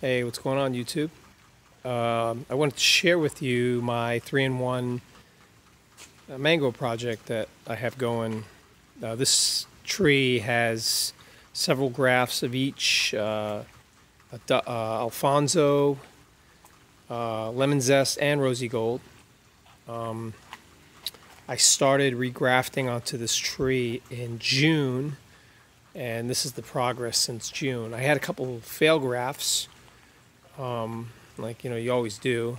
Hey, what's going on, YouTube? I wanted to share with you my 3-in-1 mango project that I have going. This tree has several grafts of each. Alfonso, lemon zest, and rosy gold. I started regrafting onto this tree in June, and this is the progress since June. I had a couple fail grafts. Like, you know, you always do,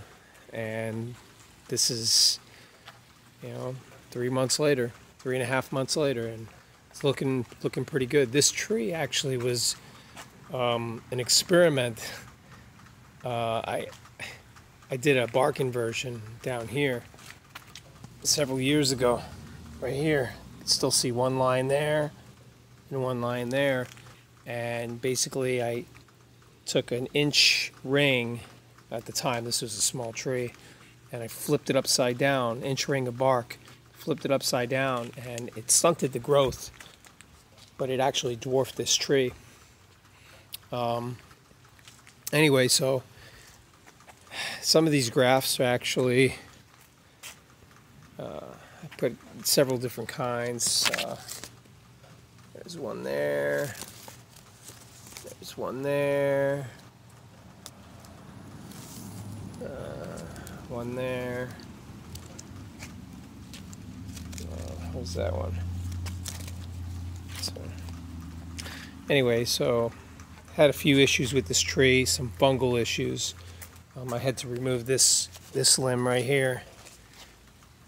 and this is, you know, 3 and a half months later, and it's looking pretty good. This tree actually was an experiment. I did a bark inversion down here several years ago. Right here, you can still see one line there and one line there, and basically I took an inch ring. At the time, this was a small tree, and I flipped it upside down, inch ring of bark, flipped it upside down, and it stunted the growth, but it actually dwarfed this tree. Anyway, so some of these grafts are actually, I put several different kinds. There's one there, there's one there. One there. Where's that one? So, anyway, so had a few issues with this tree, some fungal issues. I had to remove this limb right here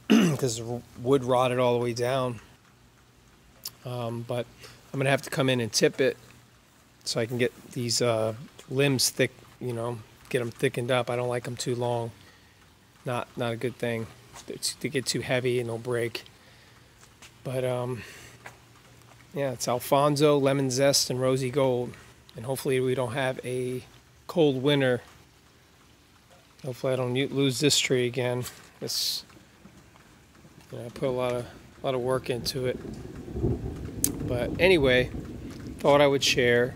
because the wood rotted all the way down. But I'm gonna have to come in and tip it so I can get these limbs thick. You know, get them thickened up. I don't like them too long. Not a good thing. They get too heavy and they'll break. But yeah, it's Alfonso, lemon zest, and rosy gold. And hopefully we don't have a cold winter. Hopefully I don't lose this tree again. It's, you know, I put a lot of work into it. But anyway, thought I would share.